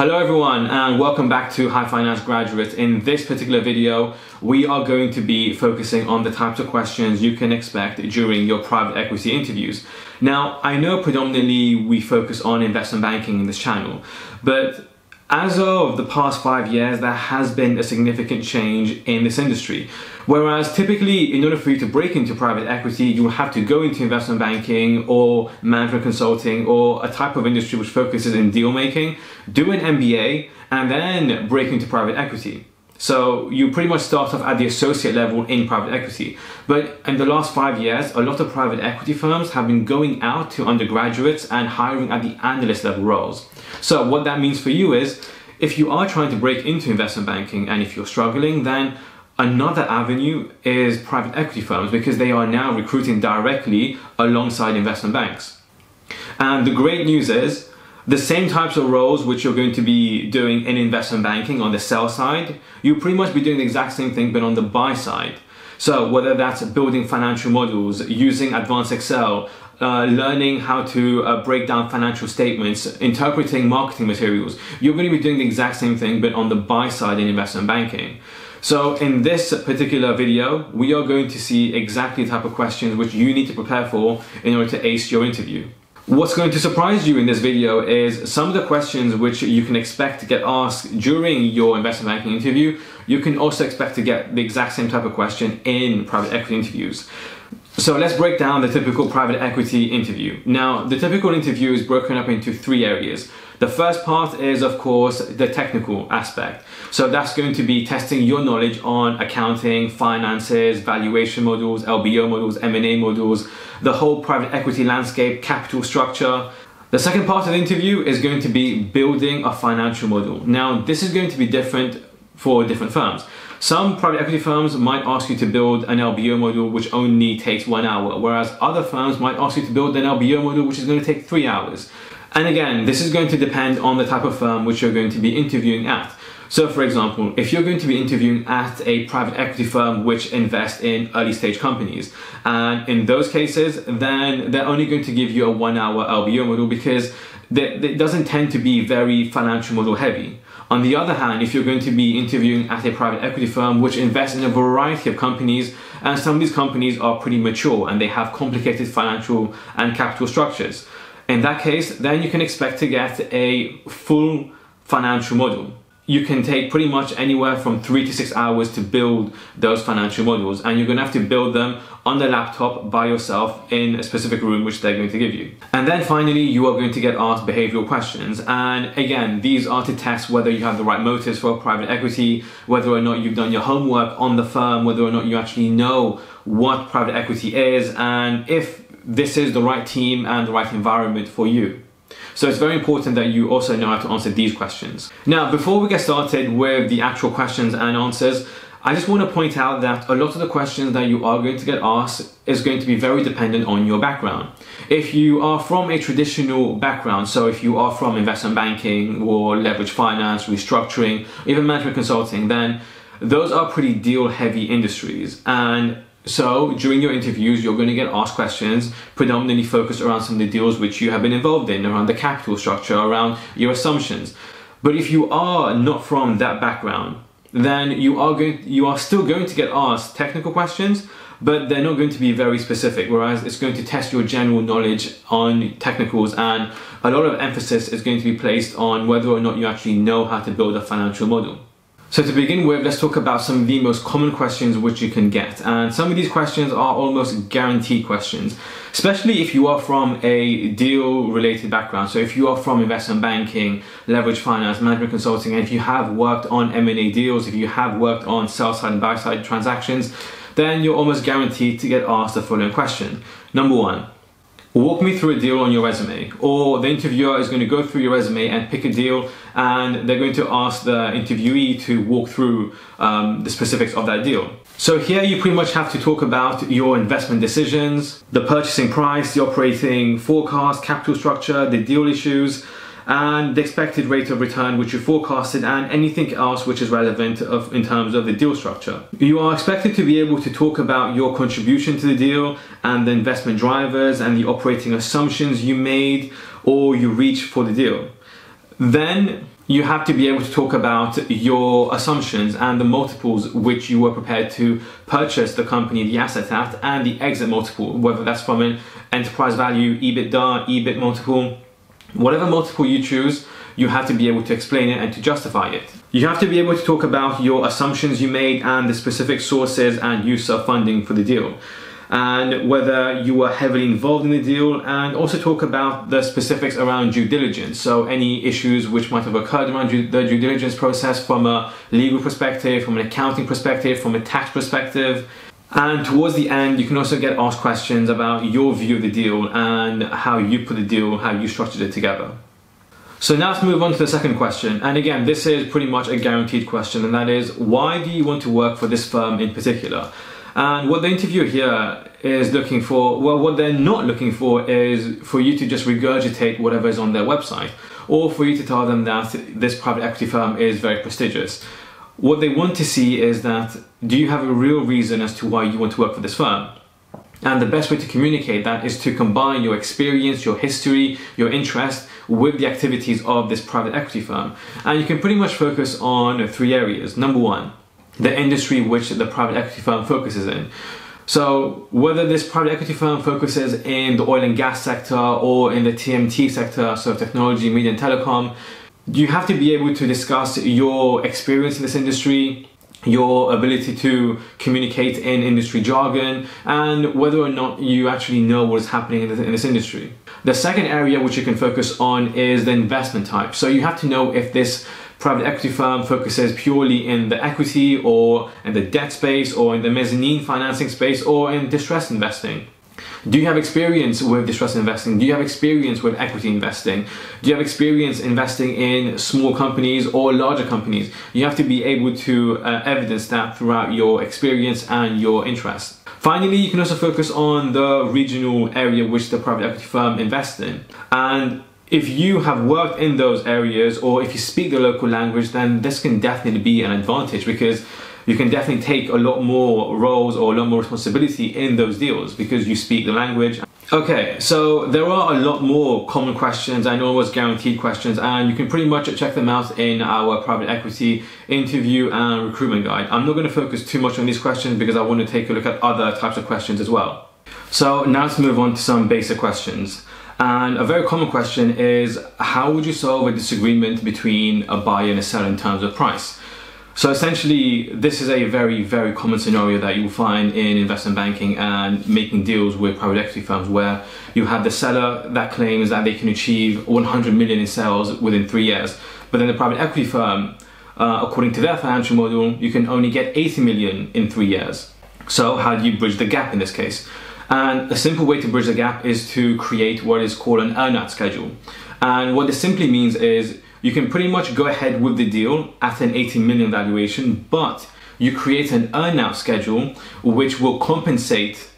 Hello everyone and welcome back to High Finance Graduates. In this particular video, we are going to be focusing on the types of questions you can expect during your private equity interviews. Now, I know predominantly we focus on investment banking in this channel, but as of the past 5 years, there has been a significant change in this industry. Whereas typically, in order for you to break into private equity, you will have to go into investment banking or management consulting or a type of industry which focuses in deal making, do an MBA, and then break into private equity. So you pretty much start off at the associate level in private equity. But in the last 5 years, a lot of private equity firms have been going out to undergraduates and hiring at the analyst level roles. So what that means for you is, if you are trying to break into investment banking and if you're struggling, then another avenue is private equity firms because they are now recruiting directly alongside investment banks. And the great news is, the same types of roles which you're going to be doing in investment banking on the sell side, you'll pretty much be doing the exact same thing but on the buy side. So whether that's building financial models, using advanced Excel, learning how to break down financial statements, interpreting marketing materials, you're going to be doing the exact same thing but on the buy side in investment banking. So in this particular video, we are going to see exactly the type of questions which you need to prepare for in order to ace your interview. What's going to surprise you in this video is some of the questions which you can expect to get asked during your investment banking interview. You can also expect to get the exact same type of question in private equity interviews. So let's break down the typical private equity interview. Now, the typical interview is broken up into three areas. The first part is, of course, the technical aspect. So that's going to be testing your knowledge on accounting, finances, valuation models, LBO models, M&A models, the whole private equity landscape, capital structure. The second part of the interview is going to be building a financial model. Now, this is going to be different for different firms. Some private equity firms might ask you to build an LBO model which only takes 1 hour, whereas other firms might ask you to build an LBO model which is going to take 3 hours. And again, this is going to depend on the type of firm which you're going to be interviewing at. So for example, if you're going to be interviewing at a private equity firm which invests in early stage companies, and in those cases, then they're only going to give you a 1 hour LBO model because it doesn't tend to be very financial model heavy. On the other hand, if you're going to be interviewing at a private equity firm which invests in a variety of companies, and some of these companies are pretty mature and they have complicated financial and capital structures, in that case, then you can expect to get a full financial model. You can take pretty much anywhere from 3 to 6 hours to build those financial models, and you're going to have to build them on the laptop by yourself in a specific room which they're going to give you. And then finally, you are going to get asked behavioral questions, and again, these are to test whether you have the right motives for private equity, whether or not you've done your homework on the firm, whether or not you actually know what private equity is, and if this is the right team and the right environment for you. So it's very important that you also know how to answer these questions. Now, before we get started with the actual questions and answers, I just want to point out that a lot of the questions that you are going to get asked is going to be very dependent on your background. If you are from a traditional background, so if you are from investment banking or leverage finance, restructuring, even management consulting, then those are pretty deal-heavy industries. And so during your interviews, you're going to get asked questions predominantly focused around some of the deals which you have been involved in, around the capital structure, around your assumptions. But if you are not from that background, then you are still going to get asked technical questions, but they're not going to be very specific, whereas it's going to test your general knowledge on technicals, and a lot of emphasis is going to be placed on whether or not you actually know how to build a financial model. So to begin with, let's talk about some of the most common questions which you can get. And some of these questions are almost guaranteed questions, especially if you are from a deal-related background. So if you are from investment banking, leverage finance, management consulting, and if you have worked on M&A deals, if you have worked on sell-side and buy-side transactions, then you're almost guaranteed to get asked the following question. Number one, walk me through a deal on your resume. Or the interviewer is going to go through your resume and pick a deal, and they're going to ask the interviewee to walk through the specifics of that deal. So here you pretty much have to talk about your investment decisions, the purchasing price, the operating forecast, capital structure, the deal issues, and the expected rate of return which you forecasted, and anything else which is relevant in terms of the deal structure. You are expected to be able to talk about your contribution to the deal and the investment drivers and the operating assumptions you made or you reached for the deal. Then you have to be able to talk about your assumptions and the multiples which you were prepared to purchase the company, the asset at, and the exit multiple, whether that's from an enterprise value, EBITDA, EBIT multiple, whatever multiple you choose, you have to be able to explain it and to justify it. You have to be able to talk about your assumptions you made and the specific sources and use of funding for the deal, and whether you were heavily involved in the deal, and also talk about the specifics around due diligence. So any issues which might have occurred around the due diligence process from a legal perspective, from an accounting perspective, from a tax perspective. And towards the end, you can also get asked questions about your view of the deal and how you put the deal, how you structured it together. So now let's move on to the second question. And again, this is pretty much a guaranteed question, and that is, why do you want to work for this firm in particular? And what the interviewer here is looking for, well, what they're not looking for is for you to just regurgitate whatever is on their website, or for you to tell them that this private equity firm is very prestigious. What they want to see is that, do you have a real reason as to why you want to work for this firm? And the best way to communicate that is to combine your experience, your history, your interest with the activities of this private equity firm. And you can pretty much focus on three areas. Number one, the industry which the private equity firm focuses in. So whether this private equity firm focuses in the oil and gas sector or in the TMT sector, so technology, media and telecom, you have to be able to discuss your experience in this industry, your ability to communicate in industry jargon, and whether or not you actually know what is happening in this industry. The second area which you can focus on is the investment type. So you have to know if this private equity firm focuses purely in the equity or in the debt space or in the mezzanine financing space or in distress investing. Do you have experience with distress investing? Do you have experience with equity investing? Do you have experience investing in small companies or larger companies? You have to be able to evidence that throughout your experience and your interest. Finally, you can also focus on the regional area which the private equity firm invests in. And if you have worked in those areas, or if you speak the local language, then this can definitely be an advantage, because you can definitely take a lot more roles or a lot more responsibility in those deals because you speak the language. Okay, so there are a lot more common questions and almost guaranteed questions, and you can pretty much check them out in our private equity interview and recruitment guide. I'm not going to focus too much on these questions because I want to take a look at other types of questions as well. So now let's move on to some basic questions. And a very common question is, how would you solve a disagreement between a buyer and a seller in terms of price? So essentially, this is a very, very common scenario that you will find in investment banking and making deals with private equity firms, where you have the seller that claims that they can achieve 100 million in sales within 3 years. But then the private equity firm, according to their financial model, you can only get 80 million in 3 years. So how do you bridge the gap in this case? And a simple way to bridge the gap is to create what is called an earn-out schedule. And what this simply means is you can pretty much go ahead with the deal at an 18 million valuation, but you create an earn-out schedule which will compensate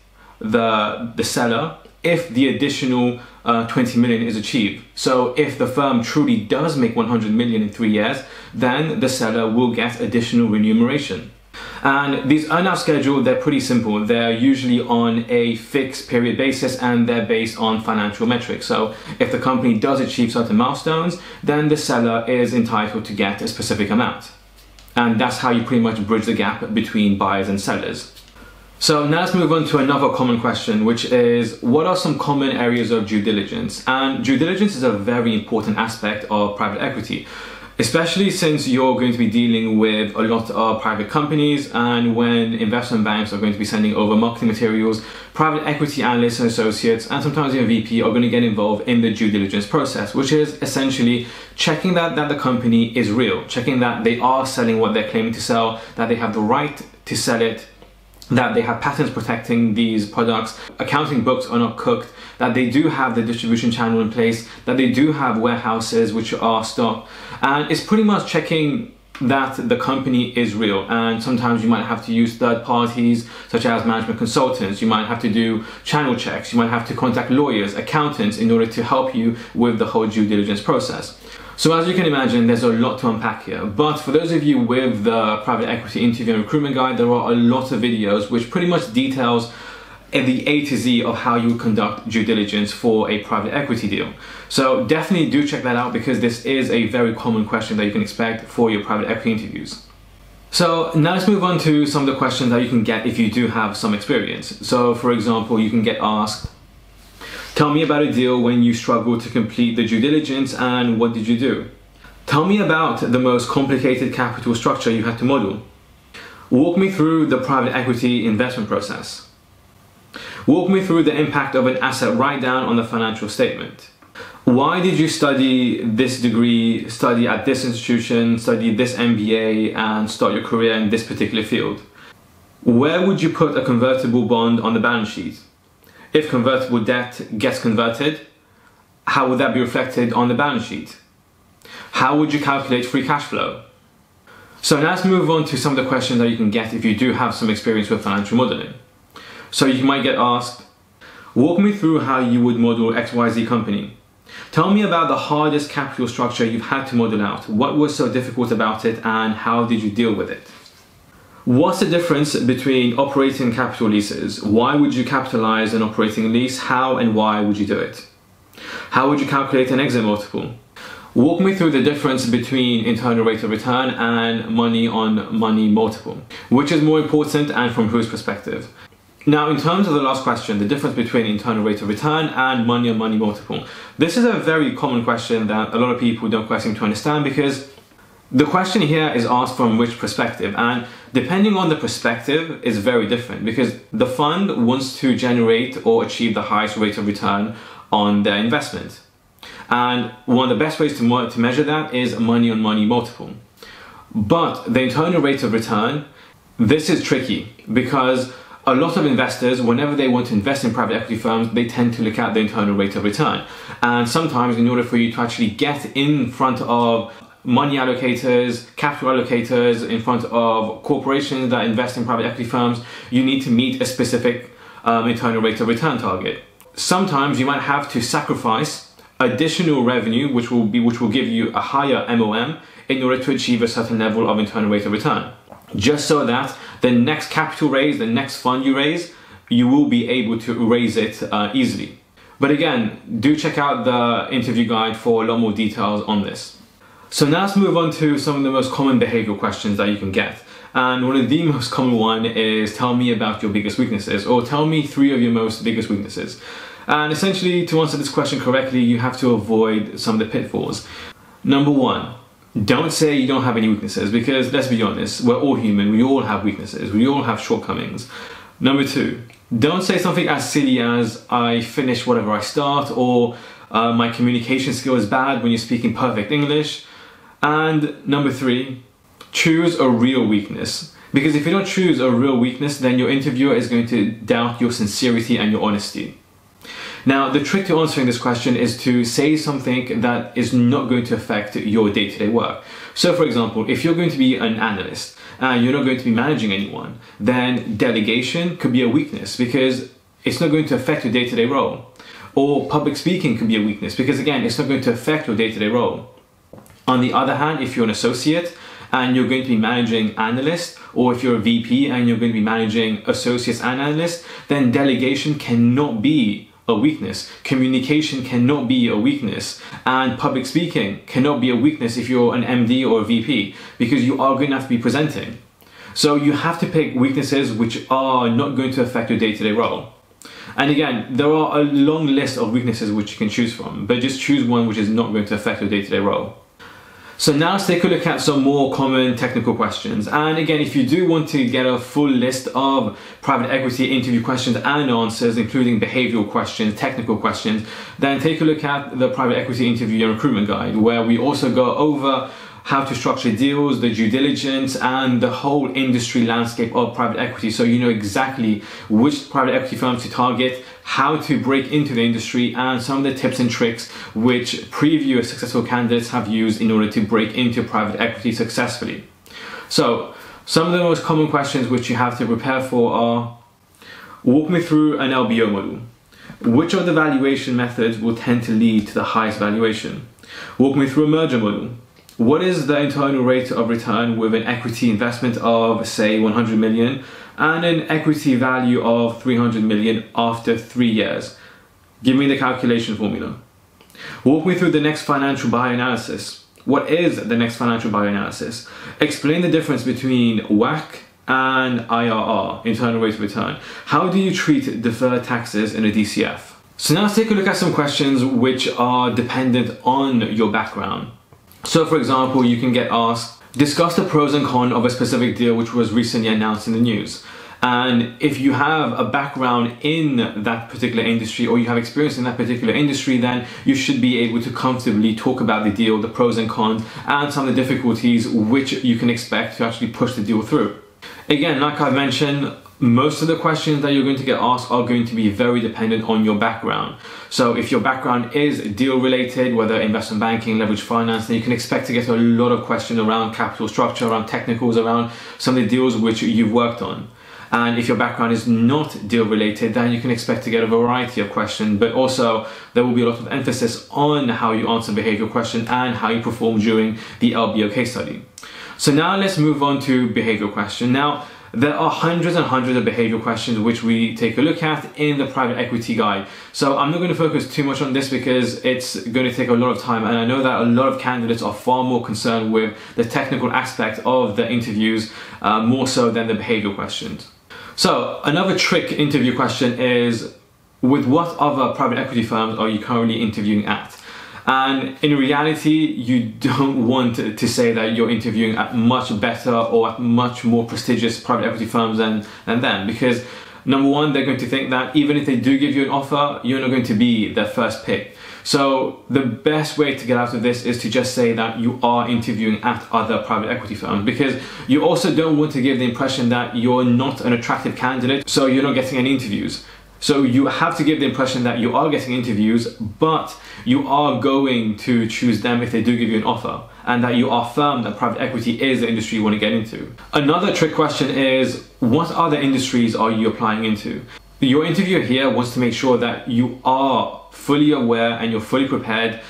the seller if the additional 20 million is achieved. So if the firm truly does make 100 million in 3 years, then the seller will get additional remuneration. And these earn-out schedules, they're pretty simple. They're usually on a fixed period basis, and they're based on financial metrics. So if the company does achieve certain milestones, then the seller is entitled to get a specific amount. And that's how you pretty much bridge the gap between buyers and sellers. So now let's move on to another common question, which is, what are some common areas of due diligence? And due diligence is a very important aspect of private equity, especially since you're going to be dealing with a lot of private companies, and when investment banks are going to be sending over marketing materials, private equity analysts and associates, and sometimes even VP, are going to get involved in the due diligence process, which is essentially checking that the company is real, checking that they are selling what they're claiming to sell, that they have the right to sell it, that they have patents protecting these products, accounting books are not cooked, that they do have the distribution channel in place, that they do have warehouses which are stocked. And it's pretty much checking that the company is real. And sometimes you might have to use third parties, such as management consultants. You might have to do channel checks. You might have to contact lawyers, accountants, in order to help you with the whole due diligence process. So as you can imagine, there's a lot to unpack here, but for those of you with the private equity interview and recruitment guide, there are a lot of videos which pretty much details the A to Z of how you conduct due diligence for a private equity deal. So definitely do check that out, because this is a very common question that you can expect for your private equity interviews. So now let's move on to some of the questions that you can get if you do have some experience. So for example, you can get asked, tell me about a deal when you struggled to complete the due diligence and what did you do? Tell me about the most complicated capital structure you had to model. Walk me through the private equity investment process. Walk me through the impact of an asset write-down on the financial statement. Why did you study this degree, study at this institution, study this MBA, and start your career in this particular field? Where would you put a convertible bond on the balance sheet? If convertible debt gets converted, how would that be reflected on the balance sheet? How would you calculate free cash flow? So now let's move on to some of the questions that you can get if you do have some experience with financial modeling. So you might get asked, walk me through how you would model XYZ company. Tell me about the hardest capital structure you've had to model out. What was so difficult about it and how did you deal with it? What's the difference between operating and capital leases? Why would you capitalize an operating lease? How and why would you do it? How would you calculate an exit multiple? Walk me through the difference between internal rate of return and money on money multiple. Which is more important and from whose perspective? Now, in terms of the last question, the difference between internal rate of return and money on money multiple. This is a very common question that a lot of people don't quite seem to understand, because the question here is asked from which perspective, and depending on the perspective is very different, because the fund wants to generate or achieve the highest rate of return on their investment. And one of the best ways to measure that is money on money multiple. But the internal rate of return, this is tricky, because a lot of investors, whenever they want to invest in private equity firms, they tend to look at the internal rate of return. And sometimes in order for you to actually get in front of money allocators, capital allocators, in front of corporations that invest in private equity firms, you need to meet a specific internal rate of return target. Sometimes you might have to sacrifice additional revenue, which will give you a higher MOM in order to achieve a certain level of internal rate of return, just so that the next capital raise, the next fund you raise, you will be able to raise it easily. But again, do check out the interview guide for a lot more details on this. So now let's move on to some of the most common behavioral questions that you can get. And one of the most common one is, tell me about your biggest weaknesses, or tell me three of your biggest weaknesses. And essentially, to answer this question correctly, you have to avoid some of the pitfalls. Number one, don't say you don't have any weaknesses, because let's be honest, we're all human, we all have weaknesses, we all have shortcomings. Number two, don't say something as silly as, I finish whatever I start, or my communication skill is bad when you're speaking perfect English. And number three, choose a real weakness, because if you don't choose a real weakness, then your interviewer is going to doubt your sincerity and your honesty. Now, the trick to answering this question is to say something that is not going to affect your day-to-day work. So for example, if you're going to be an analyst and you're not going to be managing anyone, then delegation could be a weakness because it's not going to affect your day-to-day role. Or public speaking could be a weakness because, again, it's not going to affect your day-to-day role. On the other hand, if you're an associate and you're going to be managing analysts, or if you're a VP and you're going to be managing associates and analysts, then delegation cannot be a weakness, communication cannot be a weakness, and public speaking cannot be a weakness if you're an MD or a VP, because you are going to have to be presenting. So you have to pick weaknesses which are not going to affect your day-to-day role. And again, there are a long list of weaknesses which you can choose from, but just choose one which is not going to affect your day-to-day role. So now let's take a look at some more common technical questions. And again, if you do want to get a full list of private equity interview questions and answers, including behavioral questions, technical questions, then take a look at the Private Equity Interview and Recruitment Guide, where we also go over how to structure deals, the due diligence, and the whole industry landscape of private equity, so you know exactly which private equity firms to target, how to break into the industry, and some of the tips and tricks which previous successful candidates have used in order to break into private equity successfully. So, some of the most common questions which you have to prepare for are, walk me through an LBO model. Which of the valuation methods will tend to lead to the highest valuation? Walk me through a merger model. what is the internal rate of return with an equity investment of say 100 million and an equity value of 300 million after 3 years? Give me the calculation formula. Walk me through the next financial buyer analysis. What is the next financial buyer analysis? Explain the difference between WACC and IRR, internal rate of return. How do you treat deferred taxes in a DCF? So now let's take a look at some questions which are dependent on your background. So for example, you can get asked, discuss the pros and cons of a specific deal which was recently announced in the news. And if you have a background in that particular industry or you have experience in that particular industry, then you should be able to comfortably talk about the deal, the pros and cons, and some of the difficulties which you can expect to actually push the deal through. Again, like I mentioned, most of the questions that you're going to get asked are going to be very dependent on your background. So if your background is deal related, whether investment banking, leverage finance, then you can expect to get a lot of questions around capital structure, around technicals, around some of the deals which you've worked on. And if your background is not deal related, then you can expect to get a variety of questions, but also there will be a lot of emphasis on how you answer behavioral questions and how you perform during the LBO case study. So now let's move on to behavioral questions. Now, there are hundreds and hundreds of behavioral questions which we take a look at in the private equity guide. So I'm not going to focus too much on this because it's going to take a lot of time, and I know that a lot of candidates are far more concerned with the technical aspect of the interviews more so than the behavioral questions. So another trick interview question is, with what other private equity firms are you currently interviewing at? And in reality, you don't want to say that you're interviewing at much better or at much more prestigious private equity firms than them, because number one, they're going to think that even if they do give you an offer, you're not going to be their first pick. So the best way to get out of this is to just say that you are interviewing at other private equity firms, because you also don't want to give the impression that you're not an attractive candidate, so you're not getting any interviews. So you have to give the impression that you are getting interviews, but you are going to choose them if they do give you an offer, and that you are firm that private equity is the industry you want to get into. Another trick question is, what other industries are you applying into? Your interviewer here wants to make sure that you are fully aware and you're fully prepared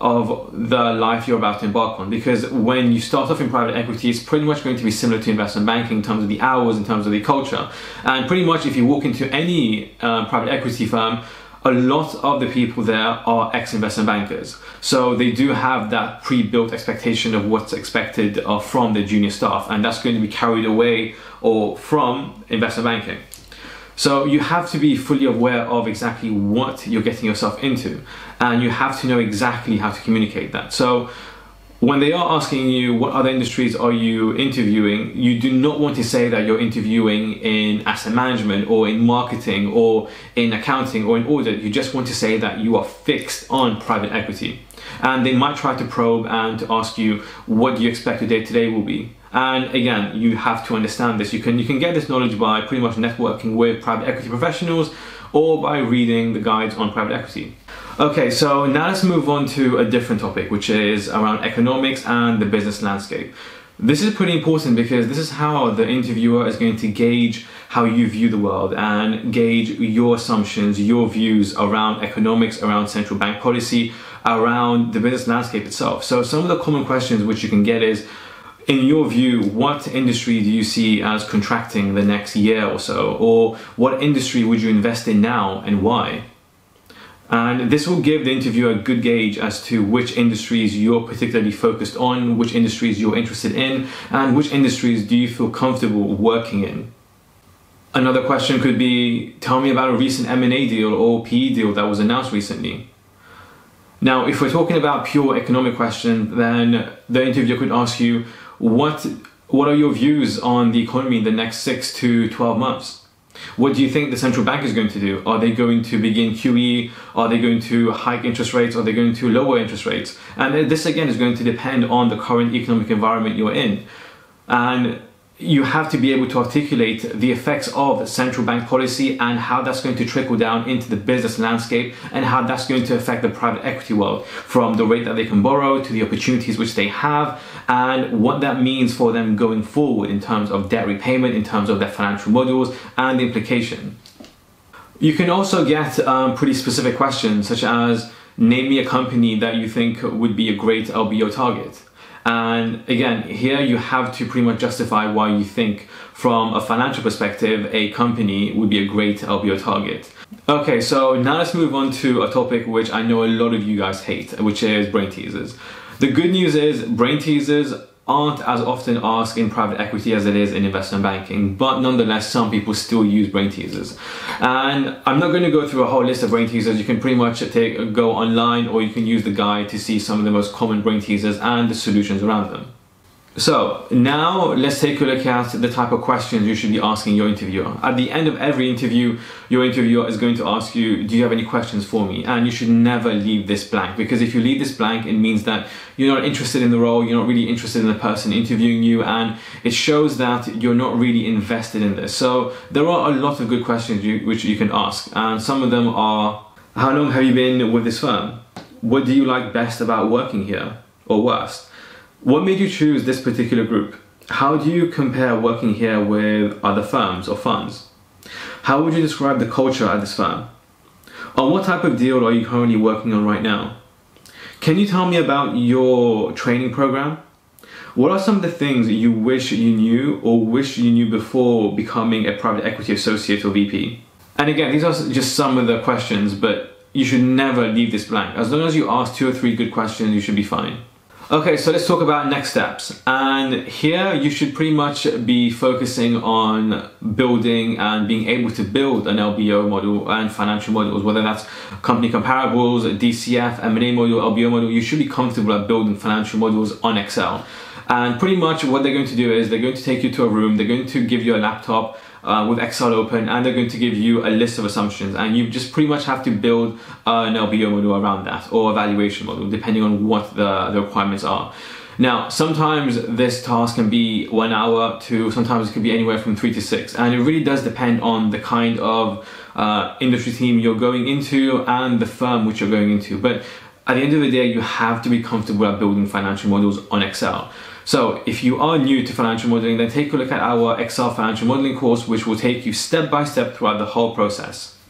of the life you're about to embark on, because when you start off in private equity, it's pretty much going to be similar to investment banking in terms of the hours, in terms of the culture. And pretty much if you walk into any private equity firm, a lot of the people there are ex-investment bankers. So they do have that pre-built expectation of what's expected from the junior staff, and that's going to be carried away or from investment banking. So you have to be fully aware of exactly what you're getting yourself into, and you have to know exactly how to communicate that. So when they are asking you what other industries are you interviewing, you do not want to say that you're interviewing in asset management or in marketing or in accounting or in audit. You just want to say that you are fixed on private equity. And they might try to probe and to ask you, what do you expect your day-to-day will be? And again, you have to understand this. You can get this knowledge by pretty much networking with private equity professionals or by reading the guides on private equity. Okay, so now let's move on to a different topic, which is around economics and the business landscape. This is pretty important because this is how the interviewer is going to gauge how you view the world and gauge your assumptions, your views around economics, around central bank policy, around the business landscape itself. So some of the common questions which you can get is, in your view, what industry do you see as contracting the next year or so? Or what industry would you invest in now and why? And this will give the interviewer a good gauge as to which industries you're particularly focused on, which industries you're interested in, and which industries do you feel comfortable working in. Another question could be, tell me about a recent M&A deal or PE deal that was announced recently. Now, if we're talking about pure economic questions, then the interviewer could ask you, what are your views on the economy in the next 6 to 12 months? What do you think the central bank is going to do? Are they going to begin QE? Are they going to hike interest rates? Are they going to lower interest rates? And this again is going to depend on the current economic environment you're in. And you have to be able to articulate the effects of central bank policy and how that's going to trickle down into the business landscape and how that's going to affect the private equity world, from the rate that they can borrow to the opportunities which they have and what that means for them going forward in terms of debt repayment, in terms of their financial models and the implication. You can also get pretty specific questions such as, name me a company that you think would be a great LBO target. And again, here you have to pretty much justify why you think from a financial perspective a company would be a great LBO target. Okay, so now let's move on to a topic which I know a lot of you guys hate, which is brain teasers. The good news is brain teasers aren't as often asked in private equity as it is in investment banking, but nonetheless some people still use brain teasers. And I'm not going to go through a whole list of brain teasers. You can pretty much go online, or you can use the guide to see some of the most common brain teasers and the solutions around them. So now let's take a look at the type of questions you should be asking your interviewer. At the end of every interview, your interviewer is going to ask you, do you have any questions for me? And you should never leave this blank, because if you leave this blank, it means that you're not interested in the role, you're not really interested in the person interviewing you, and it shows that you're not really invested in this. So there are a lot of good questions which you can ask, and some of them are, how long have you been with this firm? What do you like best about working here, or worst? What made you choose this particular group? How do you compare working here with other firms or funds? How would you describe the culture at this firm? On what type of deal are you currently working on right now? Can you tell me about your training program? What are some of the things you wish you knew or wish you knew before becoming a private equity associate or VP? And again, these are just some of the questions, but you should never leave this blank. As long as you ask 2 or 3 good questions, you should be fine. Okay, so let's talk about next steps. And here you should pretty much be focusing on building and being able to build an LBO model and financial models, whether that's company comparables, DCF, M&A model, LBO model. You should be comfortable at building financial models on Excel. And pretty much what they're going to do is they're going to take you to a room, they're going to give you a laptop with Excel open, and they're going to give you a list of assumptions, and you just pretty much have to build an LBO model around that, or a valuation model, depending on what the requirements are. Now, sometimes this task can be 1 hour to, sometimes it could be anywhere from 3 to 6, and it really does depend on the kind of industry team you're going into and the firm which you're going into. But at the end of the day, you have to be comfortable at building financial models on Excel. So if you are new to financial modeling, then take a look at our Excel financial modeling course, which will take you step by step throughout the whole process.